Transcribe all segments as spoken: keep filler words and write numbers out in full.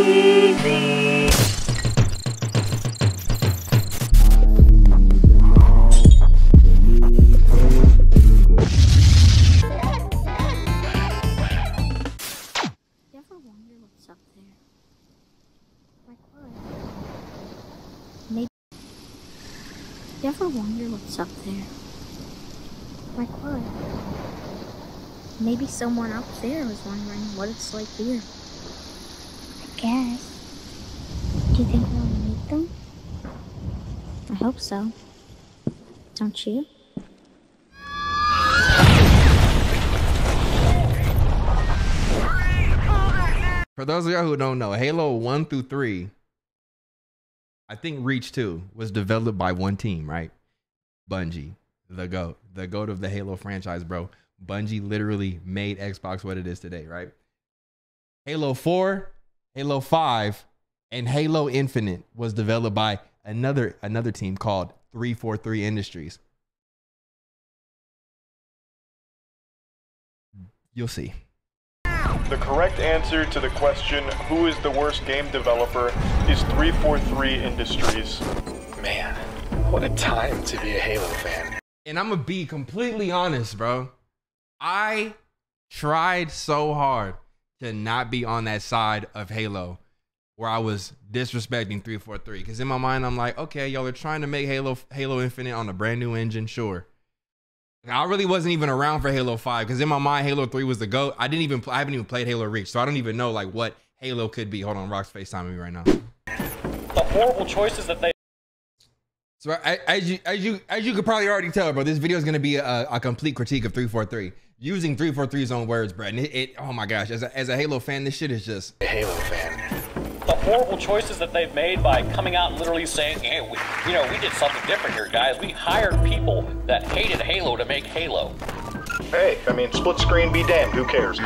easy. You ever wonder what's up there? Like what? Maybe. You ever wonder what's up there? Like what? Maybe someone up there was wondering what it's like here. I guess. Do you think we'll meet them? I hope so. Don't you? For those of y'all who don't know, Halo one through three, I think Reach two was developed by one team, right? Bungie. The GOAT, the GOAT of the Halo franchise, bro. Bungie literally made Xbox what it is today, right? Halo four, Halo five, and Halo Infinite was developed by another, another team called three forty-three Industries. You'll see. The correct answer to the question, who is the worst game developer, is three forty-three Industries. Man, what a time to be a Halo fan. And I'm gonna be completely honest, bro. I tried so hard to not be on that side of Halo where I was disrespecting three forty-three. Because in my mind, I'm like, okay, y'all are trying to make Halo, Halo Infinite on a brand new engine, sure. I really wasn't even around for Halo five because in my mind, Halo three was the GOAT. I didn't even, I haven't even played Halo Reach, so I don't even know like what Halo could be. Hold on, Rock's FaceTiming me right now. The horrible choices that they. So as you, as you, as you could probably already tell, bro, this video is going to be a, a complete critique of three forty-three, using three forty-three's own words, bro. And it, it, oh my gosh, as a, as a Halo fan, this shit is just a Halo fan. The horrible choices that they've made by coming out and literally saying, hey, we, you know, we did something different here, guys. We hired people that hated Halo to make Halo. Hey, I mean, split screen be damned. Who cares?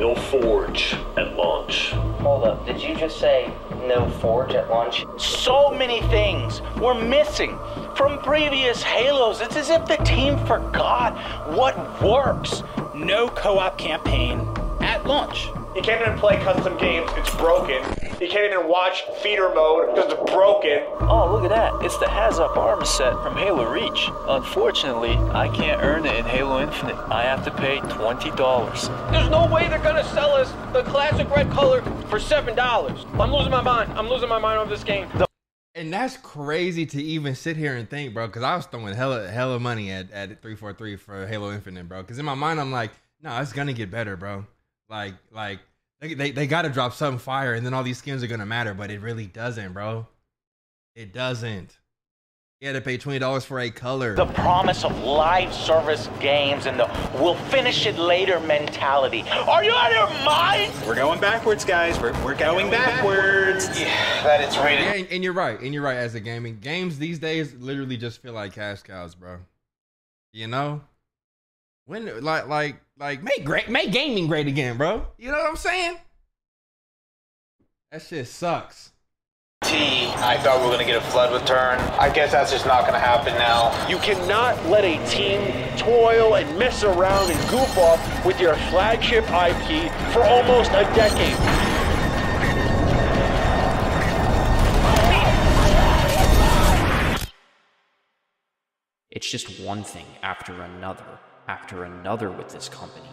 No forge at launch. Hold up, did you just say no forge at launch? So many things were missing from previous Halos. It's as if the team forgot what works. No co-op campaign at launch. You can't even play custom games, it's broken. You can't even watch feeder mode because it's broken. Oh, look at that, it's the Has Up armor set from Halo Reach. Unfortunately, I can't earn it in Halo Infinite. I have to pay twenty dollars. There's no way they're gonna sell us the classic red color for seven dollars. I'm losing my mind, I'm losing my mind over this game. And that's crazy to even sit here and think, bro, because I was throwing hella, hella money at, at three forty-three for Halo Infinite, bro. Because in my mind, I'm like, no, nah, it's gonna get better, bro. Like, like they, they, they got to drop some fire and then all these skins are going to matter, but it really doesn't, bro. It doesn't. You had to pay twenty dollars for a color. The promise of live service games and the we'll finish it later mentality. Are you out of your mind? We're going backwards, guys. We're, we're going, going backwards. backwards. Yeah, that it's rated. Yeah, and, and you're right. And you're right as a gaming. Games these days literally just feel like cash cows, bro. You know? When like like like make great make gaming great again, bro. You know what I'm saying? That shit sucks. T, I thought we were gonna get a flood return. I guess that's just not gonna happen now. You cannot let a team toil and mess around and goof off with your flagship I P for almost a decade. It's just one thing after another. after another with this company.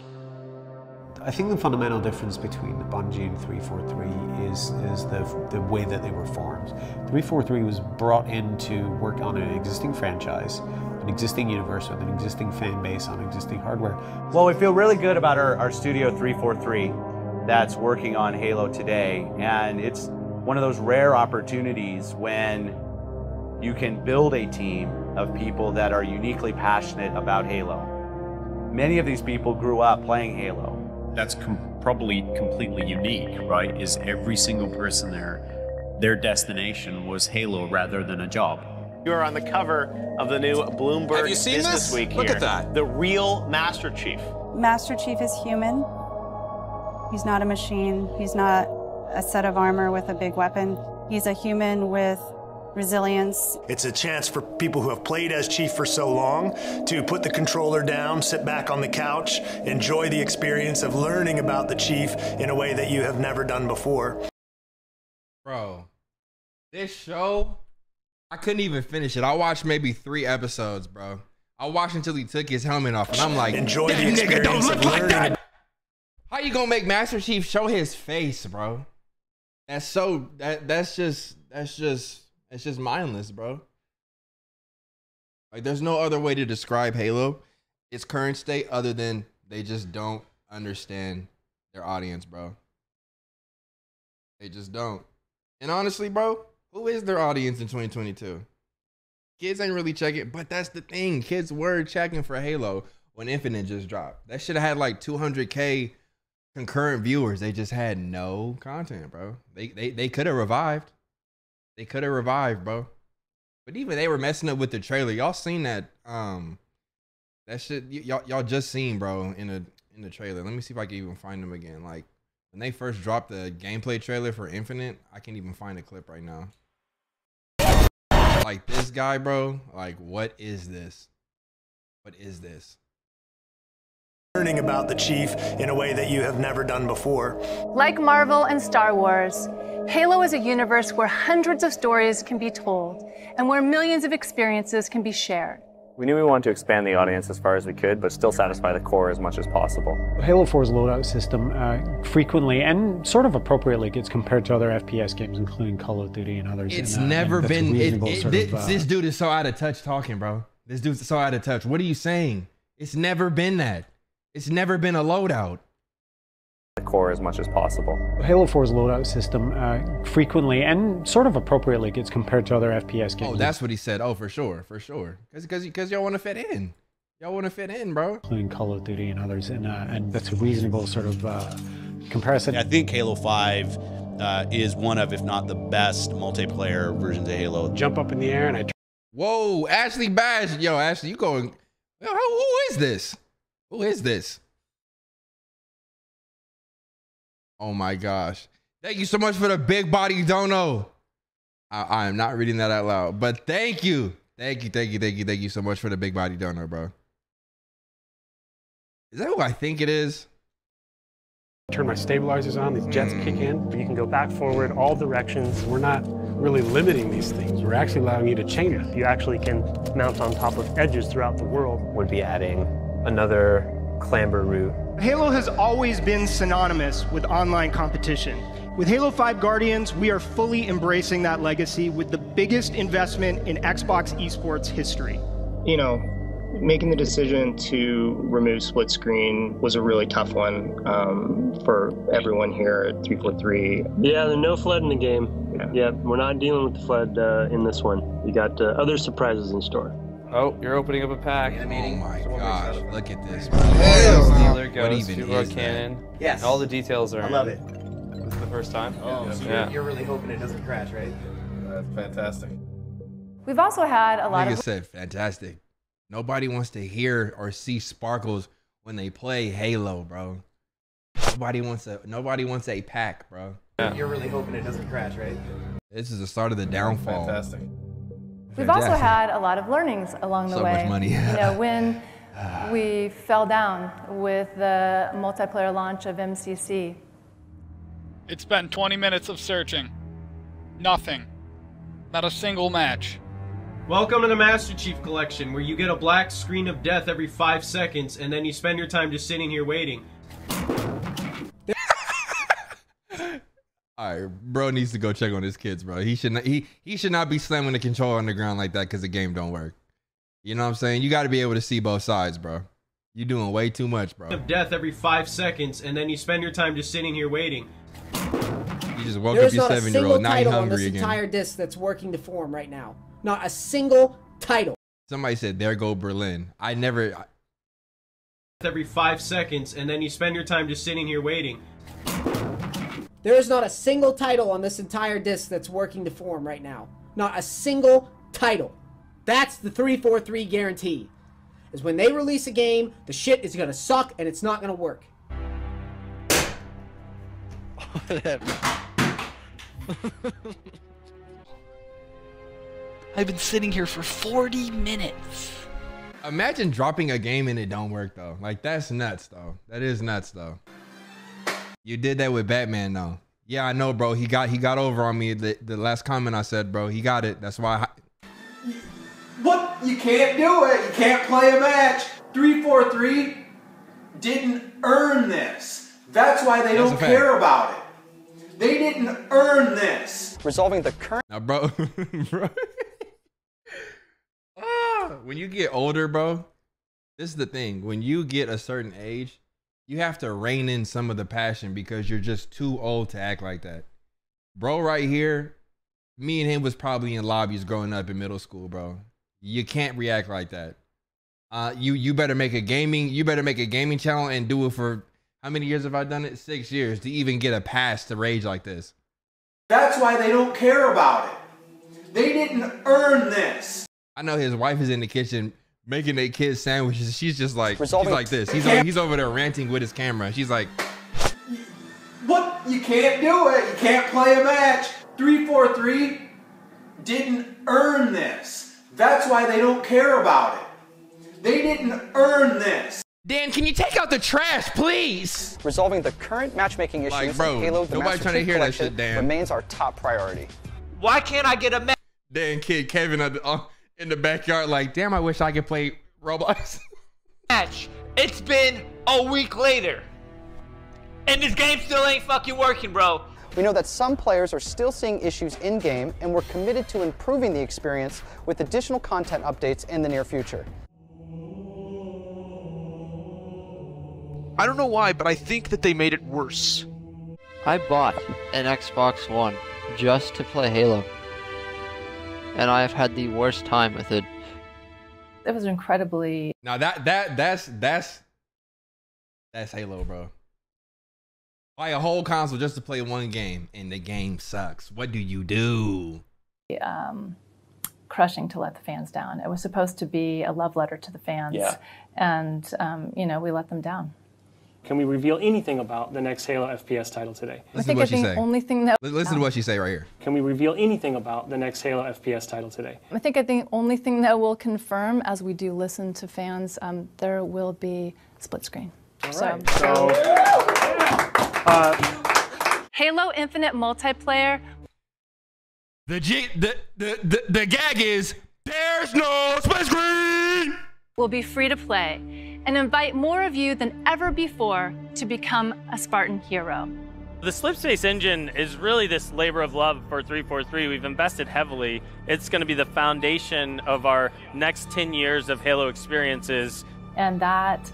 I think the fundamental difference between Bungie and three forty-three is, is the, the way that they were formed. three forty-three was brought in to work on an existing franchise, an existing universe with an existing fan base on existing hardware. Well, we feel really good about our, our studio three forty-three that's working on Halo today. And it's one of those rare opportunities when you can build a team of people that are uniquely passionate about Halo. Many of these people grew up playing Halo. That's com probably completely unique, right? Is every single person there, their destination was Halo rather than a job. You are on the cover of the new Bloomberg Have you seen Business this? Week Look here. At that. The real Master Chief. Master Chief is human. He's not a machine. He's not a set of armor with a big weapon. He's a human with resilience. It's a chance for people who have played as Chief for so long to put the controller down, sit back on the couch, enjoy the experience of learning about the Chief in a way that you have never done before. Bro, this show, I couldn't even finish it. I watched maybe three episodes, bro. I watched until he took his helmet off, and I'm like, enjoy the experience. Nigga don't look like that. How you gonna make Master Chief show his face, bro? That's so that that's just that's just it's just mindless, bro. Like, there's no other way to describe Halo, its current state, other than they just don't understand their audience, bro. They just don't. And honestly, bro, who is their audience in twenty twenty-two? Kids ain't really checking, but that's the thing. Kids were checking for Halo when Infinite just dropped. That shit had like two hundred K concurrent viewers. They just had no content, bro. They they they could have revived. They could have revived, bro. But even they were messing up with the trailer. Y'all seen that um that shit y'all y'all just seen, bro, in a in the trailer. Let me see if I can even find them again. Like, when they first dropped the gameplay trailer for Infinite, I can't even find a clip right now. Like, this guy, bro, like, what is this? What is this? Learning about the Chief in a way that you have never done before. Like Marvel and Star Wars, Halo is a universe where hundreds of stories can be told and where millions of experiences can be shared. We knew we wanted to expand the audience as far as we could, but still satisfy the core as much as possible. Halo four's loadout system uh, frequently and sort of appropriately gets compared to other F P S games, including Call of Duty and others. It's and, uh, never been. It, it, sort this, of, uh, this dude is so out of touch talking, bro. This dude's so out of touch. What are you saying? It's never been that. It's never been a loadout. The core as much as possible. Halo four's loadout system uh, frequently and sort of appropriately gets compared to other F P S games. Oh, that's what he said. Oh, for sure, for sure. Because y'all want to fit in. Y'all want to fit in, bro. Including Call of Duty and others, and, uh, and that's a reasonable sort of uh, comparison. I think Halo five uh, is one of, if not the best, multiplayer versions of Halo. Jump up in the air and I... Whoa, Ashley Bash. Yo, Ashley, you going... Yo, who is this? Who is this? Oh my gosh. Thank you so much for the big body dono. I, I am not reading that out loud, but thank you. Thank you, thank you, thank you, thank you so much for the big body dono, bro. Is that who I think it is? Turn my stabilizers on, these jets mm. kick in. You can go back, forward, all directions. We're not really limiting these things. We're actually allowing you to change it. You actually can mount on top of edges throughout the world. Would be adding another clamber route. Halo has always been synonymous with online competition. With Halo five Guardians, we are fully embracing that legacy with the biggest investment in Xbox esports history. You know, making the decision to remove split screen was a really tough one um, for everyone here at three forty-three. Yeah, there's no flood in the game. Yeah, yeah, we're not dealing with the flood uh, in this one. We got uh, other surprises in store. Oh, you're opening up a pack. Oh my Someone gosh, look at this. There goes, two-row cannon. That? Yes. All the details are I love in. It. This is the first time. Oh, yeah. So yeah. You're, you're really hoping it doesn't crash, right? That's fantastic. We've also had a lot like of- I said, fantastic. Nobody wants to hear or see sparkles when they play Halo, bro. Nobody wants a, nobody wants a pack, bro. Yeah. You're really hoping it doesn't crash, right? This is the start of the downfall. Fantastic. We've also had a lot of learnings along the way. So much money. You know, when we fell down with the multiplayer launch of M C C. It's been twenty minutes of searching. Nothing. Not a single match. Welcome to the Master Chief Collection, where you get a black screen of death every five seconds, and then you spend your time just sitting here waiting. All right, bro needs to go check on his kids, bro. He should not, he he should not be slamming the controller on the ground like that because the game don't work. You know what I'm saying? You got to be able to see both sides, bro. You're doing way too much, bro. Of death every five seconds, and then you spend your time just sitting here waiting. You just woke up your seven-year-old. Now you're hungry again. There's not a single title on this entire disc that's working to form right now. Not a single title. Somebody said, "There go Berlin." I never. I... Every five seconds, and then you spend your time just sitting here waiting. There is not a single title on this entire disc that's working to form right now. Not a single title. That's the three forty-three guarantee. Is when they release a game, the shit is gonna suck and it's not gonna work. I've been sitting here for forty minutes. Imagine dropping a game and it don't work though. Like, that's nuts though. That is nuts though. You did that with Batman, though. Yeah, I know, bro. He got he got over on me. The, the last comment I said, bro, he got it. That's why. I... What? You can't do it. You can't play a match. three forty-three didn't earn this. That's why they That's don't care about it. They didn't earn this. Resolving the current. Now, bro. Bro. Ah, when you get older, bro, this is the thing. When you get a certain age, you have to rein in some of the passion because you're just too old to act like that. Bro, right here, me and him was probably in lobbies growing up in middle school, bro. You can't react like that. Uh, you you better make a gaming, you better make a gaming channel and do it for, how many years have I done it? Six years to even get a pass to rage like this. That's why they don't care about it. They didn't earn this. I know his wife is in the kitchen making their kids sandwiches. She's just like, she's like this. He's over, he's over there ranting with his camera. She's like, what? You can't do it. You can't play a match. three forty-three didn't earn this. That's why they don't care about it. They didn't earn this. Dan, can you take out the trash, please? Resolving the current matchmaking issues like, bro, in Halo, the Master Chief collection remains our top priority. Why can't I get a match? Dan, kid, Kevin, uh, uh, in the backyard like, damn, I wish I could play Roblox. Match. It's been a week later, and this game still ain't fucking working, bro. We know that some players are still seeing issues in-game, and we're committed to improving the experience with additional content updates in the near future. I don't know why, but I think that they made it worse. I bought an Xbox One just to play Halo, and I've had the worst time with it. It was incredibly... Now that, that, that's, that's, that's Halo, bro. Buy a whole console just to play one game, and the game sucks. What do you do? Um, crushing to let the fans down. It was supposed to be a love letter to the fans, yeah. and, um, you know, we let them down. Can we reveal anything about the next Halo F P S title today? I think it's the only thing that... Listen to what she say right here. Can we reveal anything about the next Halo F P S title today? I think I think only thing that will confirm, as we do listen to fans, um, there will be split screen. All right. So, so uh, Halo Infinite multiplayer. The, G, the, the the the gag is there's no split screen. Will be free to play, and invite more of you than ever before to become a Spartan hero. The Slipspace engine is really this labor of love for three forty-three. We've invested heavily. It's going to be the foundation of our next ten years of Halo experiences. And that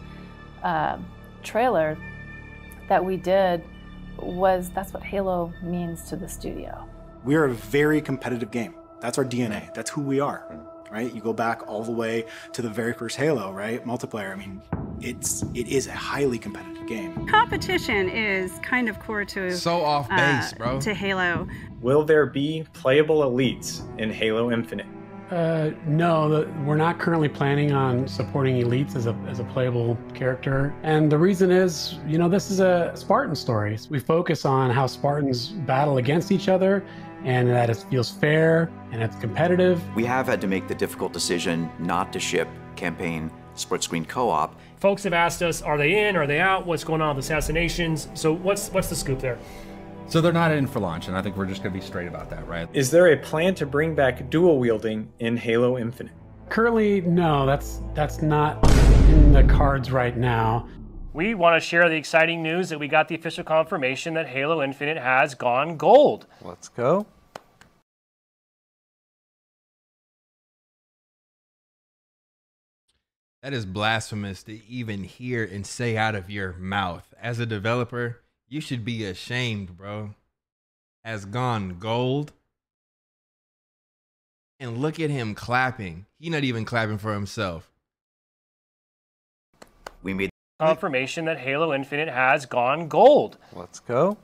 uh, trailer that we did was, that's what Halo means to the studio. We're a very competitive game. That's our D N A. That's who we are. Right? You go back all the way to the very first Halo, right? Multiplayer. I mean, it's it is a highly competitive game. Competition is kind of core to so off base, uh, bro. To Halo. Will there be playable elites in Halo Infinite? Uh, no, the, we're not currently planning on supporting elites as a as a playable character, and the reason is, you know, this is a Spartan story. We focus on how Spartans battle against each other, and that it feels fair and it's competitive. We have had to make the difficult decision not to ship campaign split-screen co-op. Folks have asked us, are they in, are they out, what's going on with assassinations? So what's what's the scoop there? So they're not in for launch, and I think we're just gonna be straight about that, right? Is there a plan to bring back dual wielding in Halo Infinite? Currently, no, that's that's not in the cards right now. We want to share the exciting news that we got the official confirmation that Halo Infinite has gone gold. Let's go. That is blasphemous to even hear and say out of your mouth. As a developer, you should be ashamed, bro. Has gone gold. And look at him clapping. He's not even clapping for himself. We made confirmation that Halo Infinite has gone gold. Let's go.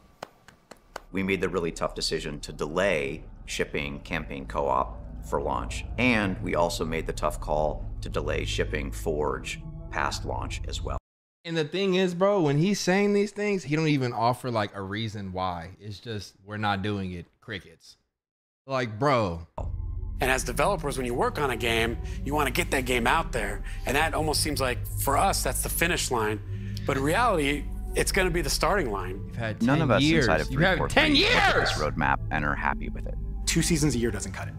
We made the really tough decision to delay shipping campaign co-op for launch, and we also made the tough call to delay shipping Forge past launch as well. And the thing is, bro, when he's saying these things, he don't even offer like a reason why. It's just, we're not doing it. Crickets. Like, bro. And as developers, when you work on a game, you want to get that game out there. And that almost seems like, for us, that's the finish line. But in reality, it's going to be the starting line. You've had ten None of us years. Inside of three forty-three look at this roadmap and are happy with it. Two seasons a year doesn't cut it.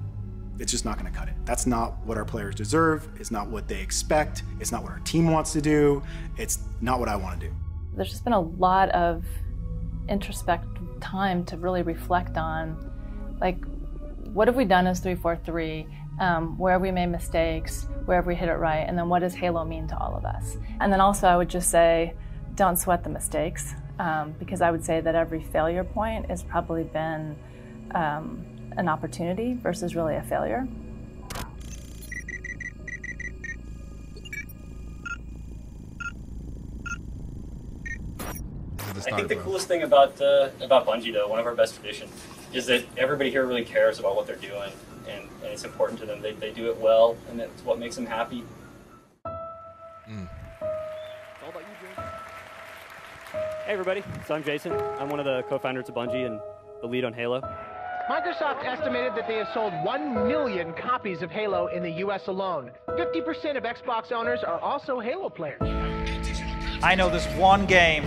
It's just not going to cut it. That's not what our players deserve. It's not what they expect. It's not what our team wants to do. It's not what I want to do. There's just been a lot of introspective time to really reflect on, like, what have we done as three forty-three? Um, where have we made mistakes? Where have we hit it right? And then what does Halo mean to all of us? And then also I would just say, don't sweat the mistakes, um, because I would say that every failure point has probably been um, an opportunity versus really a failure. I think the coolest thing about uh, about Bungie, though, one of our best traditions, is that everybody here really cares about what they're doing, and, and it's important to them. They, they do it well, and that's what makes them happy. Mm. It's all about you, Jim. Hey, everybody. So I'm Jason. I'm one of the co-founders of Bungie and the lead on Halo. Microsoft estimated that they have sold one million copies of Halo in the U S alone. fifty percent of Xbox owners are also Halo players. I know there's one game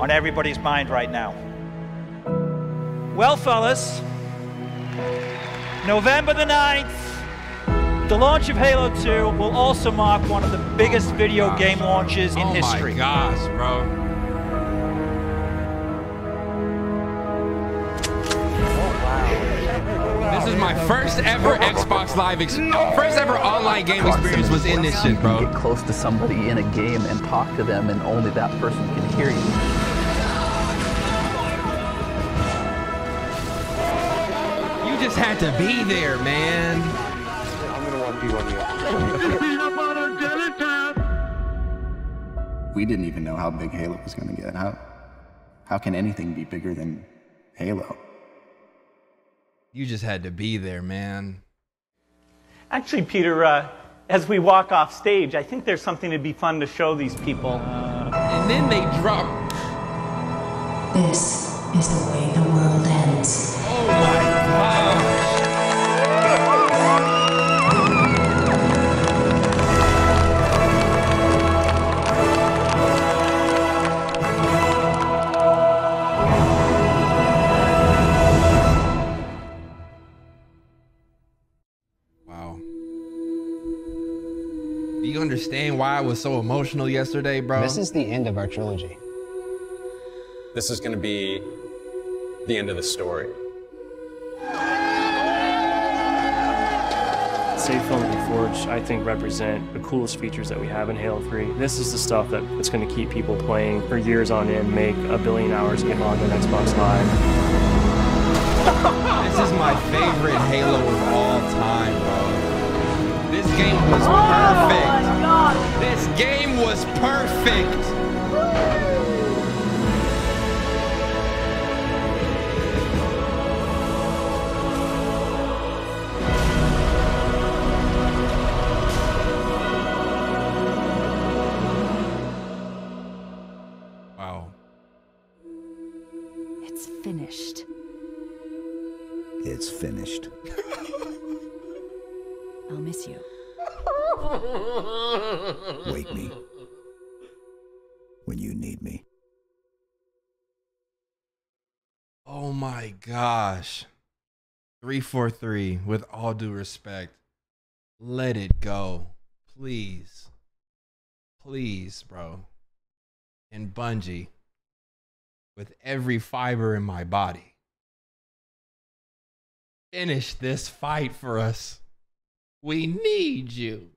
on everybody's mind right now. Well, fellas, November the ninth, the launch of Halo two will also mark one of the biggest oh video gosh, game launches bro. in oh history. Oh my gosh, bro. This is my first ever Xbox Live experience. No. First ever online game experience was in this shit, bro. You can get close to somebody in a game and talk to them, and only that person can hear you. You just had to be there, man. I'm gonna want to be one here. We didn't even know how big Halo was gonna get. How, how can anything be bigger than Halo? You just had to be there, man. Actually, Peter, uh, as we walk off stage, I think there's something to be fun to show these people. Uh, and then they drop. This is the way the world ends. Oh my understand why I was so emotional yesterday, bro? This is the end of our trilogy. This is going to be the end of the story. Safe Film and Forge, I think, represent the coolest features that we have in Halo three. This is the stuff that it's going to keep people playing for years on end, make a billion hours get logged on Xbox Live. This is my favorite Halo of all time, bro. This game was perfect. Oh my God. This game was perfect. Wow. It's finished. It's finished. I'll miss you. Wake me when you need me. Oh my gosh. three forty-three, with all due respect, let it go. Please. Please, bro. And Bungie, with every fiber in my body, finish this fight for us. We need you.